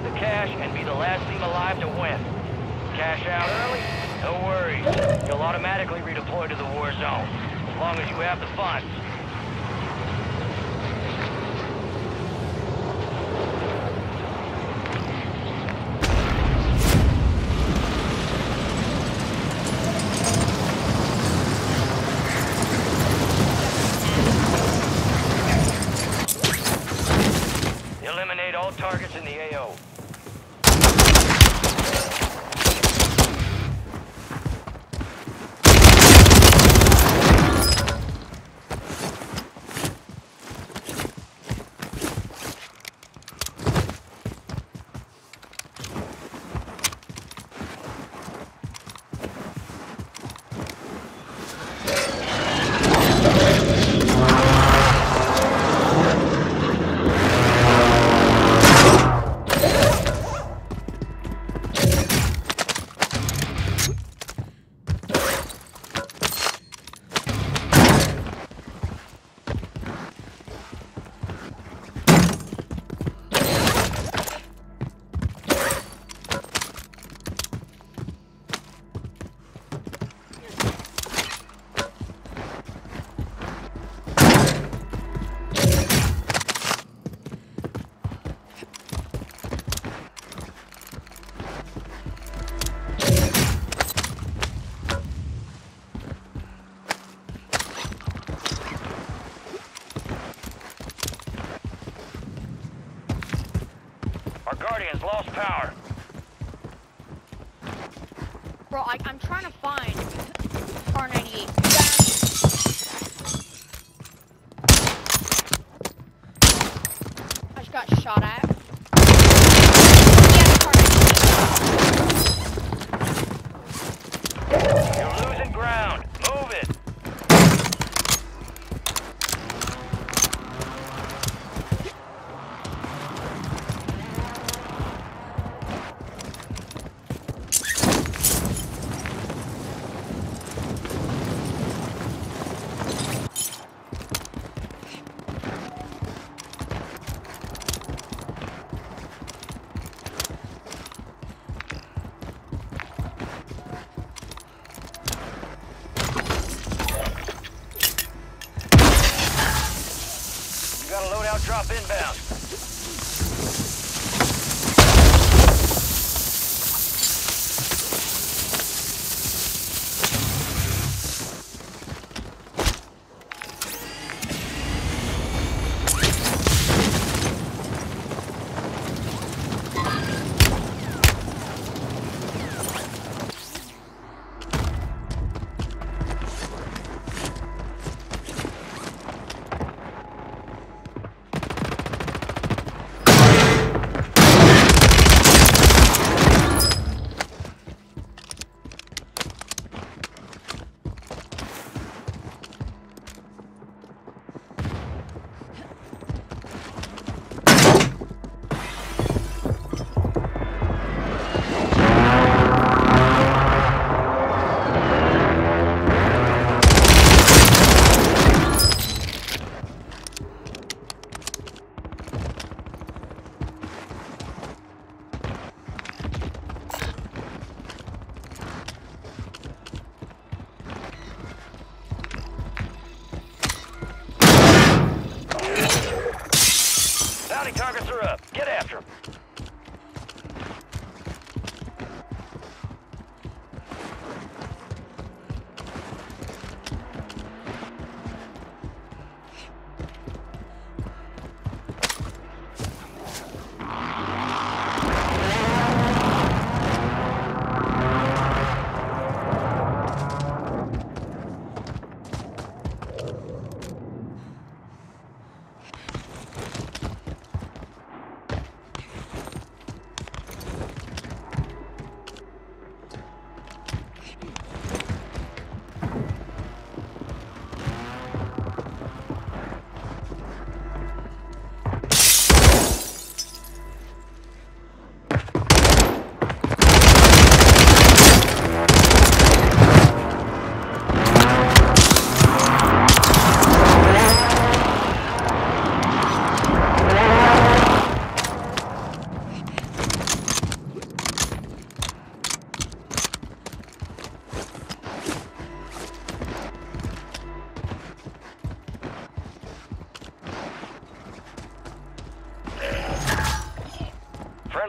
grab the cash, and be the last team alive to win. Cash out early? No worries. You'll automatically redeploy to the war zone, as long as you have the funds. Targets in the AO. Guardians lost power. Bro, I'm trying to find R98. I just got shot at. You're losing ground. Move it. Drop inbound.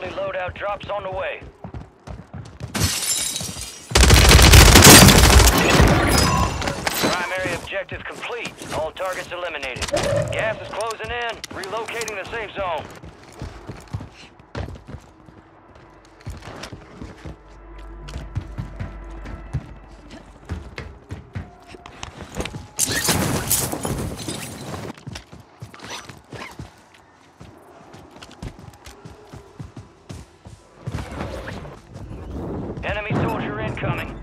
Friendly loadout drops on the way. Primary objective complete. All targets eliminated. Gas is closing in. Relocating the safe zone. Enemy soldier incoming.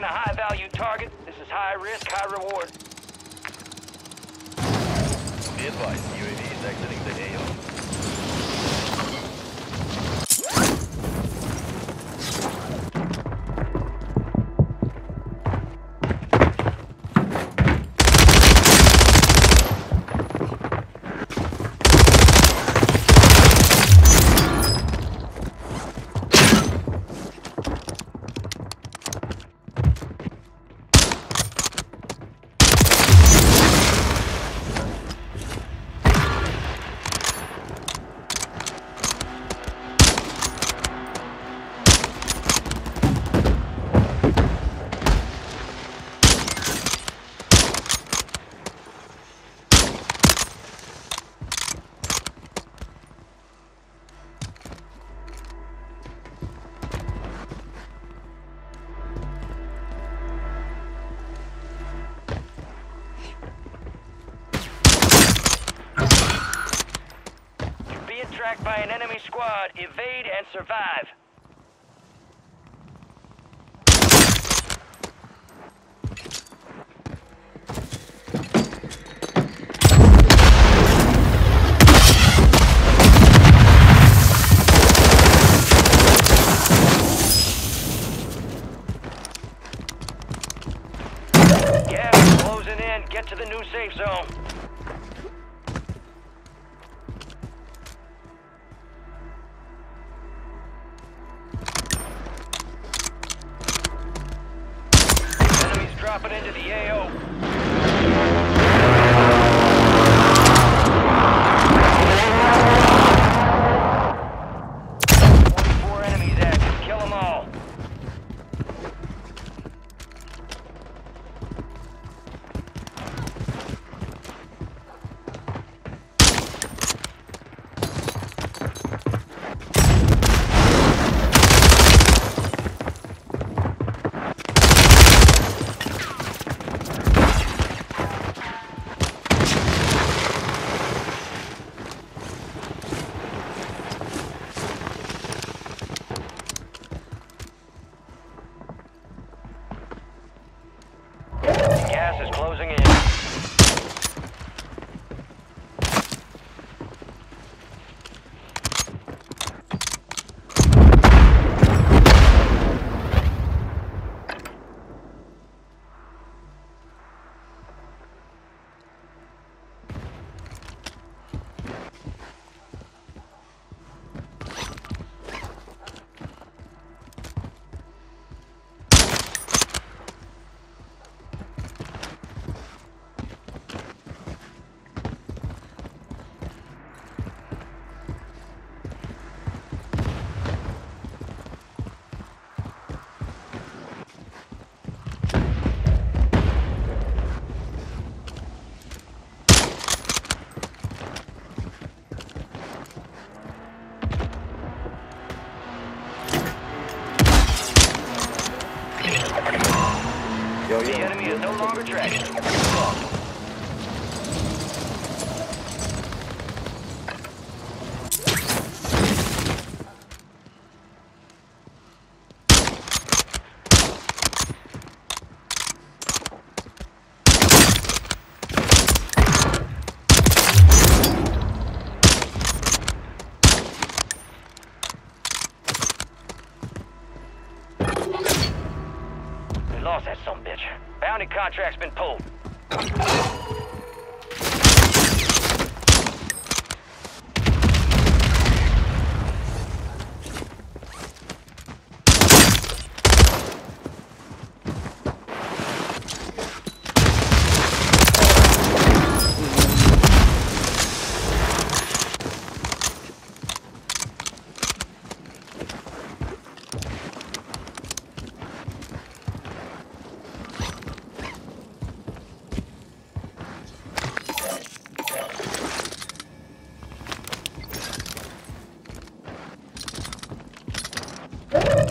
Tracking a high-value target. This is high risk, high reward. Be advised, UAV is exiting the AO. Tracked by an enemy squad. Evade and survive. Yeah, we're closing in. Get to the new safe zone. Dropping into the AO. Gas is closing in. The enemy is no longer tracked. Lost that sumbitch. Bounty contract's been pulled.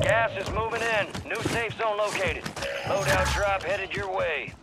Gas is moving in. New safe zone located. Loadout drop headed your way.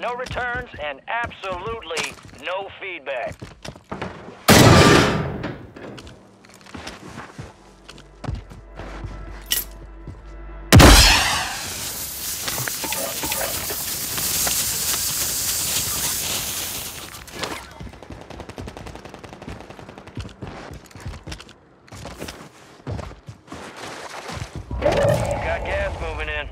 No returns, and absolutely no feedback. Got gas moving in.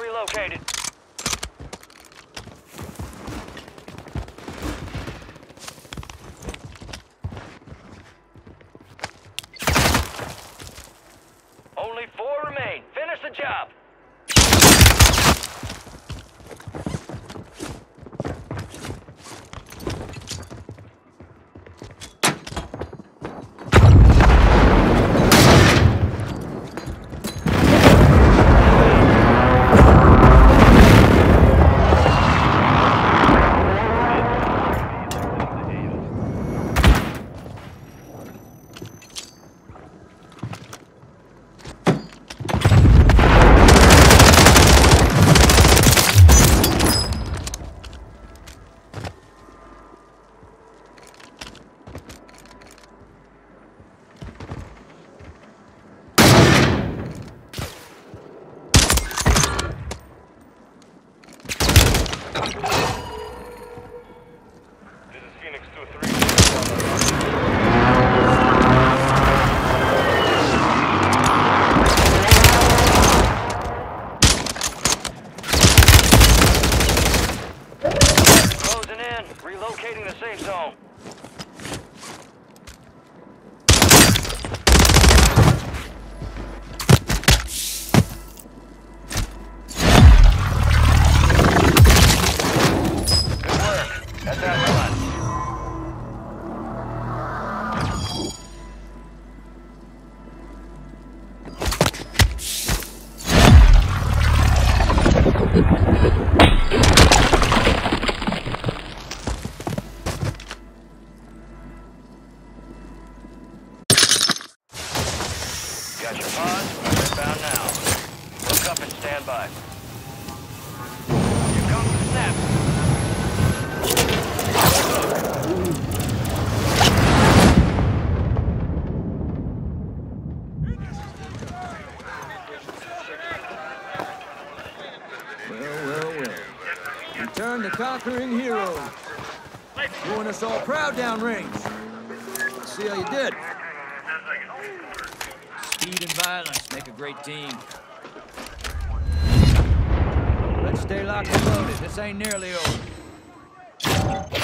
Relocated. Only four remain. Finish the job. Relocating the safe zone. conquering hero. Doing us all proud downrange. Let's see how you did. Speed and violence make a great team. Let's stay locked and loaded. This ain't nearly over.